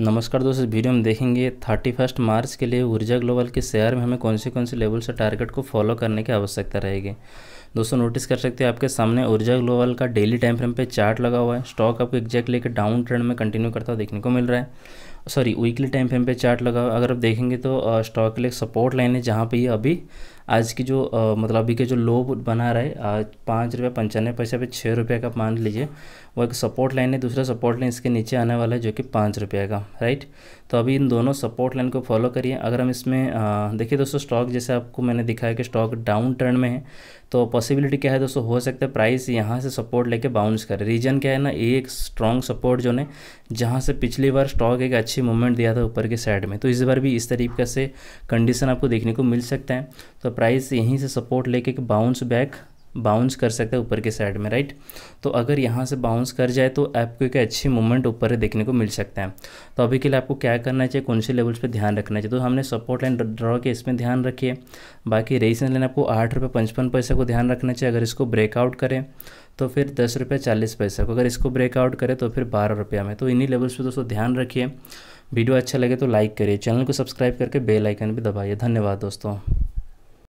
नमस्कार दोस्तों, इस वीडियो में देखेंगे 31 मार्च के लिए ऊर्जा ग्लोबल के शेयर में हमें कौन से लेवल से टारगेट को फॉलो करने की आवश्यकता रहेगी। दोस्तों नोटिस कर सकते हैं आपके सामने ऊर्जा ग्लोबल का डेली टाइम फ्रेम पे चार्ट लगा हुआ है। स्टॉक आपको एग्जैक्टली लेकर डाउन ट्रेंड में कंटिन्यू करता हुआ देखने को मिल रहा है। सॉरी, वीकली टाइम फ्रेम पे चार्ट लगा हुआ। अगर आप देखेंगे तो स्टॉक के लिए सपोर्ट लाइन है जहाँ पर ये अभी आज की जो अभी के जो लो बना रहा है आज ₹5.95 पे ₹6 का मान लीजिए, वो एक सपोर्ट लाइन है। दूसरा सपोर्ट लाइन इसके नीचे आने वाला है जो कि ₹5 का, राइट। तो अभी इन दोनों सपोर्ट लाइन को फॉलो करिए। अगर हम इसमें देखिए दोस्तों, स्टॉक जैसे आपको मैंने दिखाया कि स्टॉक डाउन ट्रेंड में है, तो पॉसिबिलिटी क्या है दोस्तों, हो सकता है प्राइस यहाँ से सपोर्ट लेके बाउंस करे। रीजन क्या है ना, एक स्ट्रॉन्ग सपोर्ट जो ने जहाँ से पिछली बार स्टॉक एक अच्छी मूवमेंट दिया था ऊपर के साइड में, तो इस बार भी इस तरीके से कंडीशन आपको देखने को मिल सकता है। तो प्राइस यहीं से सपोर्ट लेके बाउंस कर सकता है ऊपर के साइड में, राइट। तो अगर यहाँ से बाउंस कर जाए तो आपको एक अच्छी मूवमेंट ऊपर देखने को मिल सकता है। तो अभी के लिए आपको क्या करना चाहिए, कौन से लेवल्स पे ध्यान रखना चाहिए, तो हमने सपोर्ट लाइन ड्रॉ के इसमें ध्यान रखिए। बाकी रेजिस्टेंस लाइन आपको ₹8.55 को ध्यान रखना चाहिए। अगर इसको ब्रेकआउट करें तो फिर ₹10.40 को, अगर इसको ब्रेकआउट करें तो फिर ₹12 में। तो इन्हीं लेवल्स पर दोस्तों ध्यान रखिए। वीडियो अच्छा लगे तो लाइक करिए, चैनल को सब्सक्राइब करके बेल आइकन भी दबाइए। धन्यवाद दोस्तों।